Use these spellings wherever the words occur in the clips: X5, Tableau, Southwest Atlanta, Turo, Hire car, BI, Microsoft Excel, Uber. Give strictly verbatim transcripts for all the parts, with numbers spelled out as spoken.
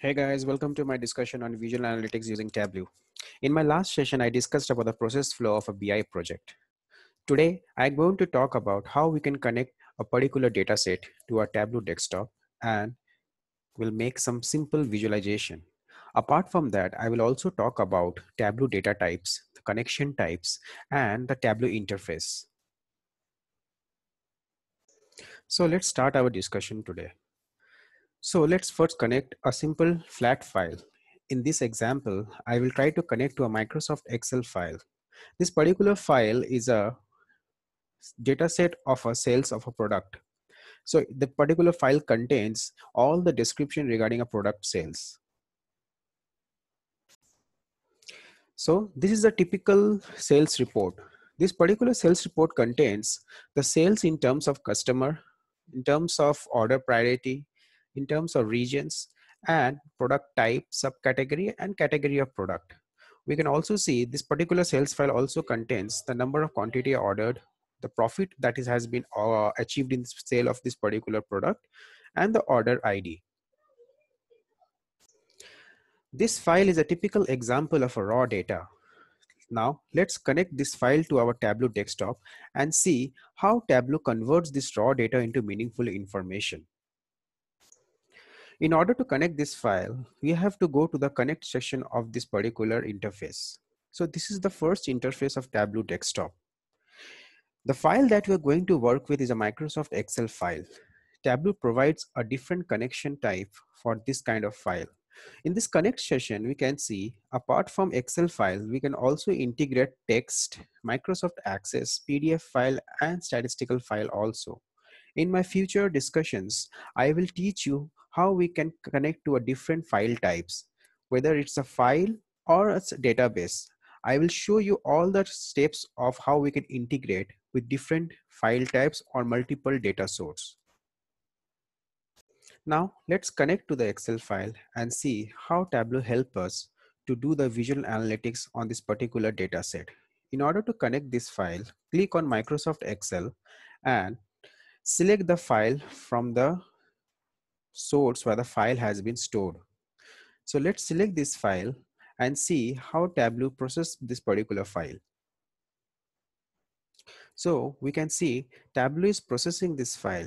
Hey guys, welcome to my discussion on visual analytics using Tableau. In my last session, I discussed about the process flow of a B I project. Today, I'm going to talk about how we can connect a particular data set to our Tableau desktop and we'll make some simple visualization. Apart from that, I will also talk about Tableau data types, the connection types, and the Tableau interface. So let's start our discussion today. So let's first connect a simple flat file. In this example, I will try to connect to a Microsoft Excel file. This particular file is a data set of a sales of a product. So the particular file contains all the description regarding a product sales. So this is a typical sales report. This particular sales report contains the sales in terms of customer, in terms of order priority, in terms of regions and product type, subcategory and category of product. We can also see this particular sales file also contains the number of quantity ordered, the profit that is, has been uh, achieved in the sale of this particular product and the order I D. This file is a typical example of a raw data. Now let's connect this file to our Tableau desktop and see how Tableau converts this raw data into meaningful information. In order to connect this file, we have to go to the connect section of this particular interface. So this is the first interface of Tableau desktop. The file that we're going to work with is a Microsoft Excel file. Tableau provides a different connection type for this kind of file. In this connect session, we can see apart from Excel file, we can also integrate text, Microsoft Access, P D F file and statistical file also. In my future discussions, I will teach you how we can connect to a different file types, whether it's a file or a database. I will show you all the steps of how we can integrate with different file types or multiple data sources. Now let's connect to the Excel file and see how Tableau helps us to do the visual analytics on this particular data set. In order to connect this file, click on Microsoft Excel and select the file from the source where the file has been stored. So let's select this file and see how Tableau processes this particular file. So we can see Tableau is processing this file.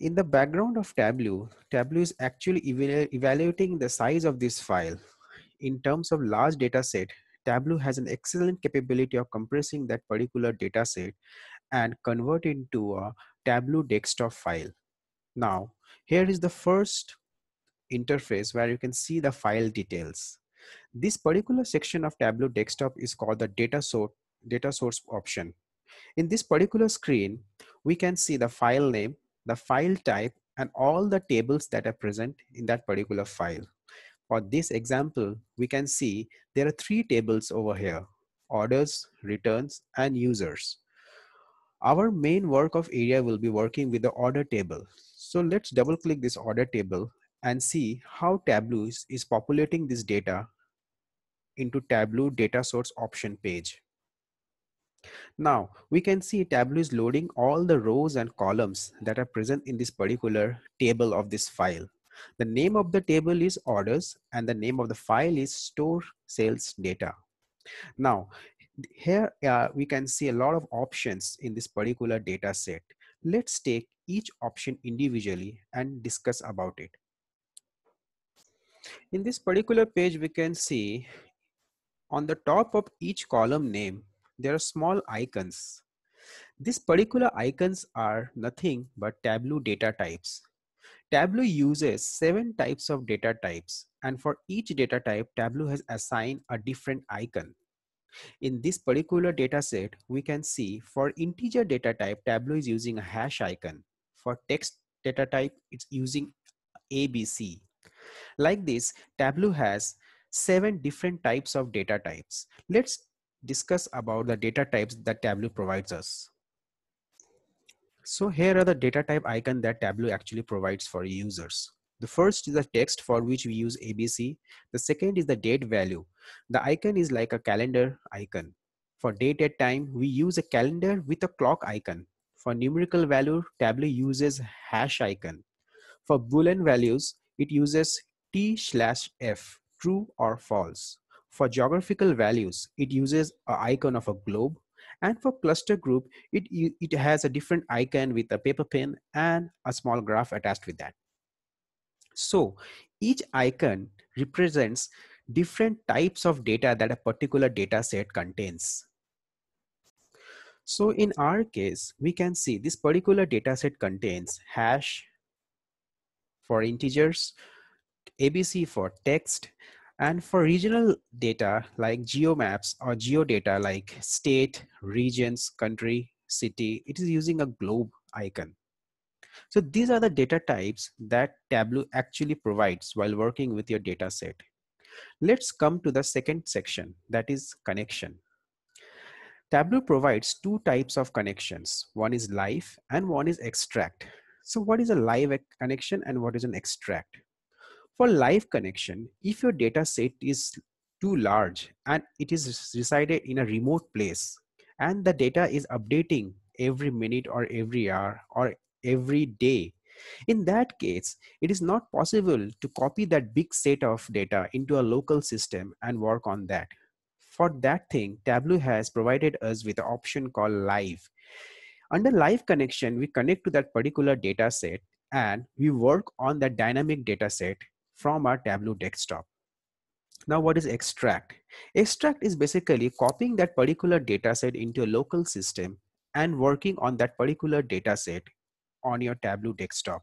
In the background of Tableau, Tableau is actually evalu evaluating the size of this file. In terms of large data set, Tableau has an excellent capability of compressing that particular data set and convert it into a Tableau desktop file. Now, here is the first interface where you can see the file details. This particular section of Tableau desktop is called the data source, data source option. In this particular screen, we can see the file name, the file type, and all the tables that are present in that particular file. For this example, we can see there are three tables over here: orders, returns, and users. Our main work of area will be working with the order table. So let's double click this order table and see how Tableau is, is populating this data into Tableau data source option page. Now we can see Tableau is loading all the rows and columns that are present in this particular table of this file. The name of the table is orders and the name of the file is store sales data. Now here uh, we can see a lot of options in this particular data set. Let's take each option individually and discuss about it. In this particular page, we can see on the top of each column name, there are small icons. These particular icons are nothing but Tableau data types. Tableau uses seven types of data types, and for each data type, Tableau has assigned a different icon. In this particular data set, we can see for integer data type, Tableau is using a hash icon. For text data type, it's using A B C. Like this, Tableau has seven different types of data types. Let's discuss about the data types that Tableau provides us. So here are the data type icon that Tableau actually provides for users. The first is the text, for which we use A B C. The second is the date value. The icon is like a calendar icon. For date and time, we use a calendar with a clock icon. For numerical value, Tableau uses hash icon. For Boolean values, it uses T slash F, true or false. For geographical values, it uses an icon of a globe, and for cluster group, it, it has a different icon with a paper pin and a small graph attached with that. So each icon represents different types of data that a particular data set contains. So in our case, we can see this particular data set contains hash for integers, A B C for text, and for regional data like geomaps or geodata like state, regions, country, city, it is using a globe icon. So these are the data types that Tableau actually provides while working with your data set. Let's come to the second section, that is connection. Tableau provides two types of connections. One is live and one is extract. So what is a live connection and what is an extract? For live connection, if your data set is too large and it is resided in a remote place and the data is updating every minute or every hour or every day, in that case, it is not possible to copy that big set of data into a local system and work on that. For that thing, Tableau has provided us with an option called live. Under live connection, we connect to that particular data set and we work on that dynamic data set from our Tableau desktop. Now, what is extract? Extract is basically copying that particular data set into a local system and working on that particular data set on your Tableau desktop.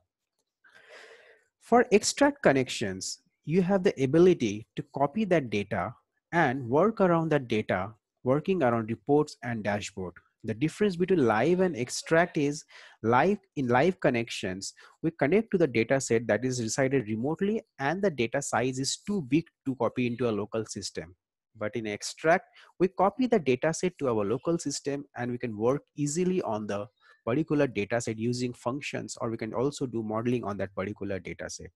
For extract connections, you have the ability to copy that data and work around that data, working around reports and dashboard. The difference between live and extract is live in live connections, we connect to the data set that is resided remotely and the data size is too big to copy into a local system. But in extract, we copy the data set to our local system and we can work easily on the particular data set using functions, or we can also do modeling on that particular data set.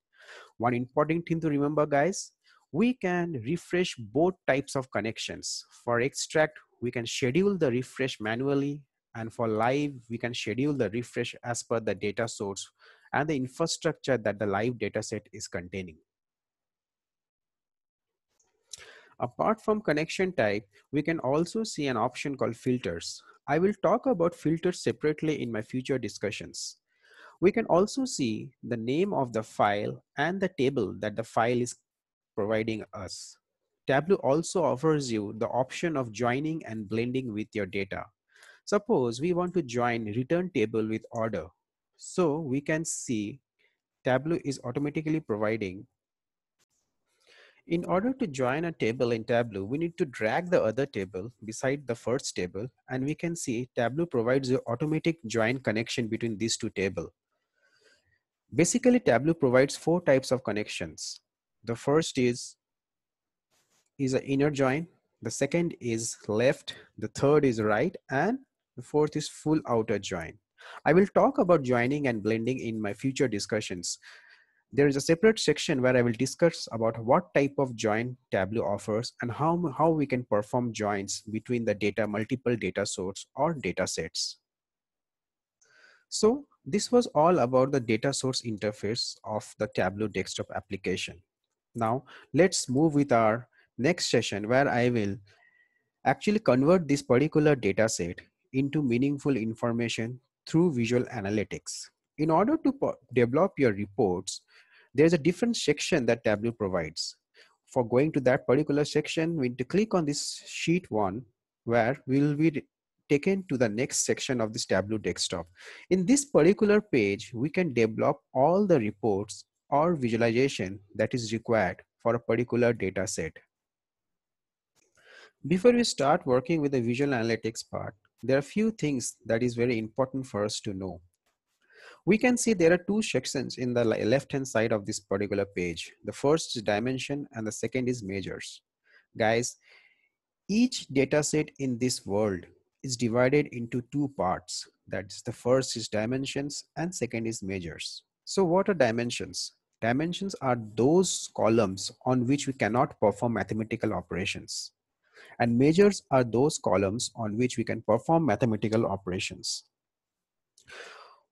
One important thing to remember, guys, we can refresh both types of connections. For extract, we can schedule the refresh manually, and for live, we can schedule the refresh as per the data source and the infrastructure that the live data set is containing. Apart from connection type, we can also see an option called filters. I will talk about filters separately in my future discussions. We can also see the name of the file and the table that the file is providing us. Tableau also offers you the option of joining and blending with your data. Suppose we want to join return table with order. So we can see Tableau is automatically providing. In order to join a table in Tableau, we need to drag the other table beside the first table, and we can see Tableau provides an automatic join connection between these two tables. Basically, Tableau provides four types of connections. The first is, is an inner join, the second is left, the third is right, and the fourth is full outer join. I will talk about joining and blending in my future discussions. There is a separate section where I will discuss about what type of join Tableau offers and how, how we can perform joins between the data, multiple data source or data sets. So this was all about the data source interface of the Tableau desktop application. Now let's move with our next session where I will actually convert this particular data set into meaningful information through visual analytics. In order to develop your reports, there's a different section that Tableau provides. For going to that particular section, we need to click on this sheet one, where we will be taken to the next section of this Tableau desktop. In this particular page, we can develop all the reports or visualization that is required for a particular data set. Before we start working with the visual analytics part, there are a few things that is very important for us to know. We can see there are two sections in the left-hand side of this particular page. The first is dimension and the second is measures. Guys, each data set in this world is divided into two parts. That's the first is dimensions and second is measures. So what are dimensions? Dimensions are those columns on which we cannot perform mathematical operations. And measures are those columns on which we can perform mathematical operations.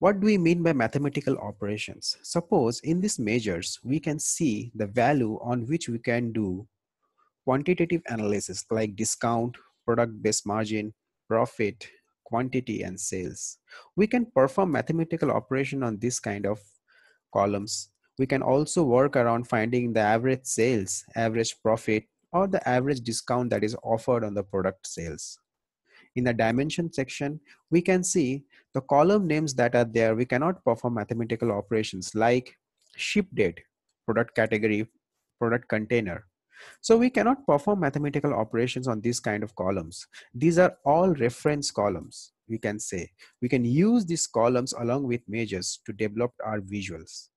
What do we mean by mathematical operations? Suppose in these measures, we can see the value on which we can do quantitative analysis like discount, product-based margin, profit, quantity, and sales. We can perform mathematical operation on this kind of columns. We can also work around finding the average sales, average profit, or the average discount that is offered on the product sales. In the dimension section, we can see the column names that are there. We cannot perform mathematical operations like ship date, product category, product container. So we cannot perform mathematical operations on these kind of columns. These are all reference columns, we can say. We can use these columns along with measures to develop our visuals.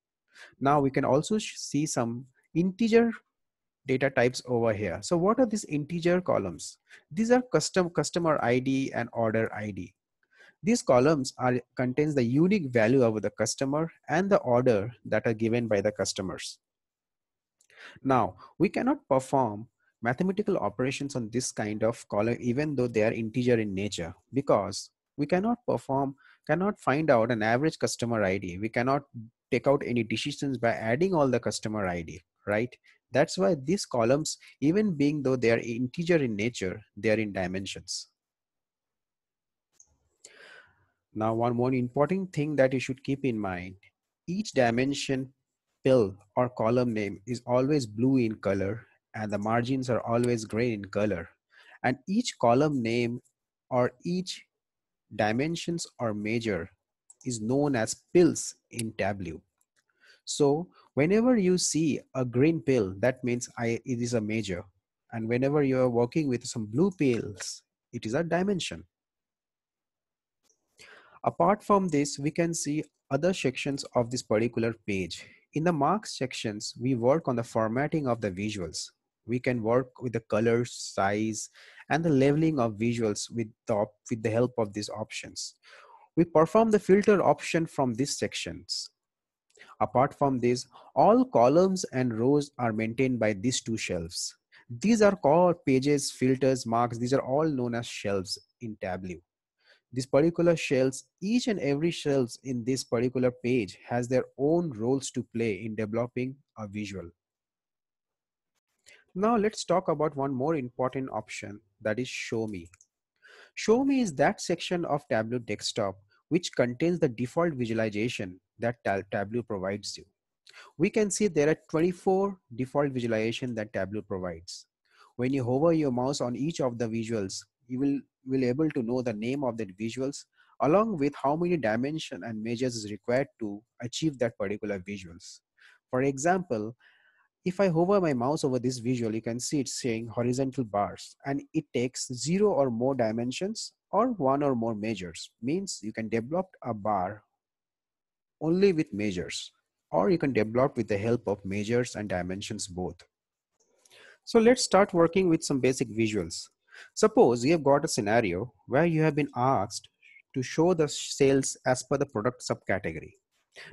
Now we can also see some integer data types over here. So what are these integer columns? These are custom customer I D and order I D. These columns are contains the unique value of the customer and the order that are given by the customers. Now we cannot perform mathematical operations on this kind of column even though they are integer in nature, because we cannot perform cannot find out an average customer I D. We cannot take out any decisions by adding all the customer I D, right? That's why these columns, even being though they are integer in nature, they are in dimensions. Now, one more important thing that you should keep in mind, each dimension pill or column name is always blue in color and the margins are always gray in color. And each column name or each dimensions or measure is known as pills in Tableau. So whenever you see a green pill, that means I, it is a measure. And whenever you are working with some blue pills, it is a dimension. Apart from this, we can see other sections of this particular page. In the marks sections, we work on the formatting of the visuals. We can work with the color, size, and the leveling of visuals with the, with the help of these options. We perform the filter option from these sections. Apart from this, all columns and rows are maintained by these two shelves. These are called pages, filters, marks. These are all known as shelves in Tableau. These particular shelves, each and every shelves in this particular page has their own roles to play in developing a visual. Now let's talk about one more important option, that is Show Me. Show Me is that section of Tableau Desktop which contains the default visualization that Tableau provides you. We can see there are twenty-four default visualizations that Tableau provides. When you hover your mouse on each of the visuals, you will, will be able to know the name of the visuals along with how many dimensions and measures is required to achieve that particular visuals. For example, if I hover my mouse over this visual, you can see it's saying horizontal bars, and it takes zero or more dimensions or one or more measures. Means you can develop a bar only with measures, or you can develop with the help of measures and dimensions both. So let's start working with some basic visuals. Suppose you have got a scenario where you have been asked to show the sales as per the product subcategory.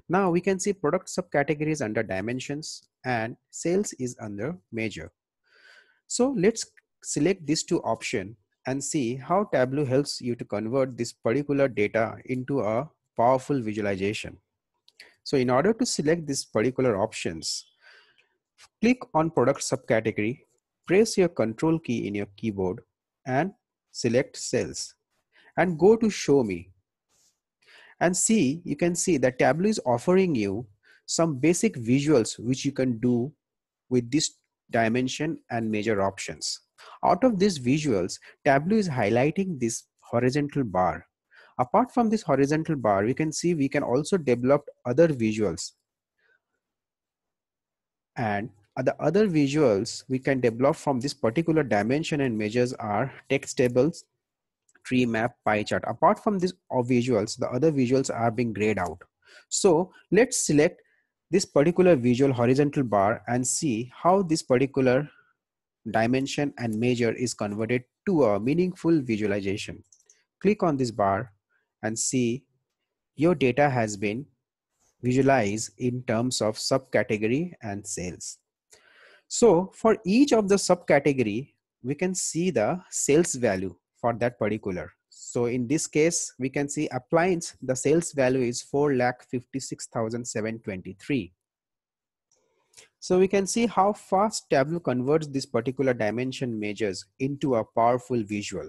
Now we can see product subcategories under dimensions and sales is under measure. So let's select these two options and see how Tableau helps you to convert this particular data into a powerful visualization. So in order to select these particular options, click on product subcategory, press your control key in your keyboard and select sales and go to Show Me. And see, you can see that Tableau is offering you some basic visuals which you can do with this dimension and measure options. Out of these visuals, Tableau is highlighting this horizontal bar. Apart from this horizontal bar, we can see we can also develop other visuals. And the other visuals we can develop from this particular dimension and measures are text tables, tree map, pie chart. Apart from these visuals, the other visuals are being grayed out. So let's select this particular visual horizontal bar and see how this particular dimension and measure is converted to a meaningful visualization. Click on this bar and see your data has been visualized in terms of subcategory and sales. So for each of the subcategory, we can see the sales value for that particular. So in this case, we can see appliance, the sales value is four lakh fifty-six thousand seven hundred twenty-three. So we can see how fast Tableau converts this particular dimension measures into a powerful visual.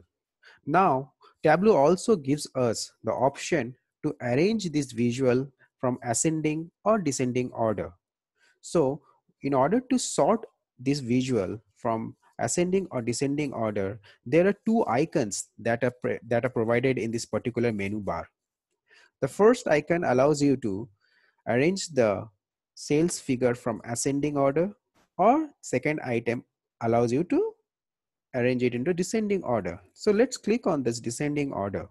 Now, Tableau also gives us the option to arrange this visual from ascending or descending order. So in order to sort this visual from ascending or descending order, there are two icons that are, that are provided in this particular menu bar. The first icon allows you to arrange the sales figure from ascending order, or second item allows you to arrange it into descending order. So let's click on this descending order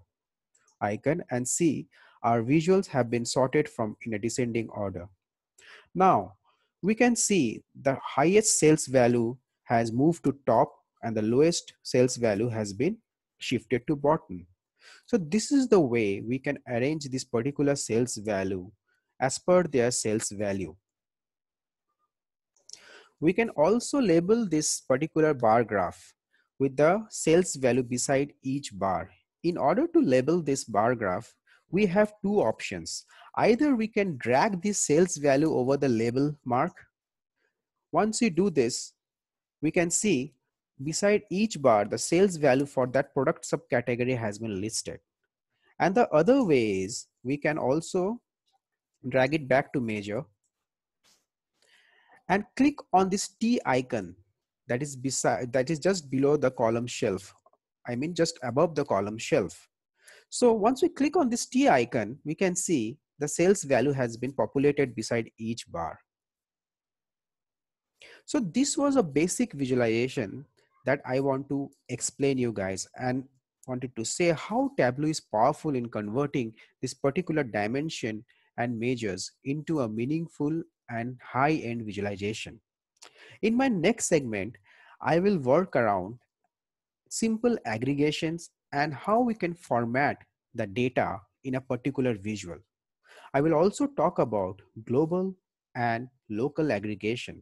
icon and see our visuals have been sorted from in a descending order. Now we can see the highest sales value has moved to top and the lowest sales value has been shifted to bottom. So this is the way we can arrange this particular sales value as per their sales value. We can also label this particular bar graph with the sales value beside each bar. In order to label this bar graph, we have two options. Either we can drag this sales value over the label mark. Once you do this, we can see beside each bar, the sales value for that product subcategory has been listed. And the other way is we can also drag it back to measure and click on this T icon that is beside, that is just below the column shelf. I mean, just above the column shelf. So once we click on this T icon, we can see the sales value has been populated beside each bar. So this was a basic visualization that I want to explain you guys, and wanted to say how Tableau is powerful in converting this particular dimension and measures into a meaningful and high-end visualization. In my next segment, I will work around simple aggregations and how we can format the data in a particular visual. I will also talk about global and local aggregation.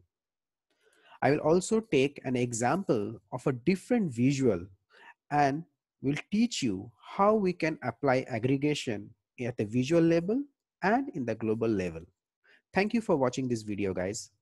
I will also take an example of a different visual and will teach you how we can apply aggregation at the visual level and in the global level. Thank you for watching this video, guys.